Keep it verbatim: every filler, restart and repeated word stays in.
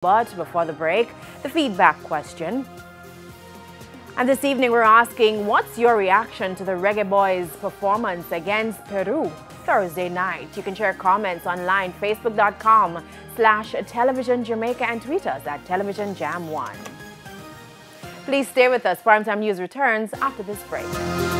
But before the break, the feedback question. And this evening we're asking, what's your reaction to the Reggae Boys' performance against Peru Thursday night? You can share comments online, facebook.com slash Television Jamaica, and tweet us at Television Jam one. Please stay with us. Primetime News returns after this break.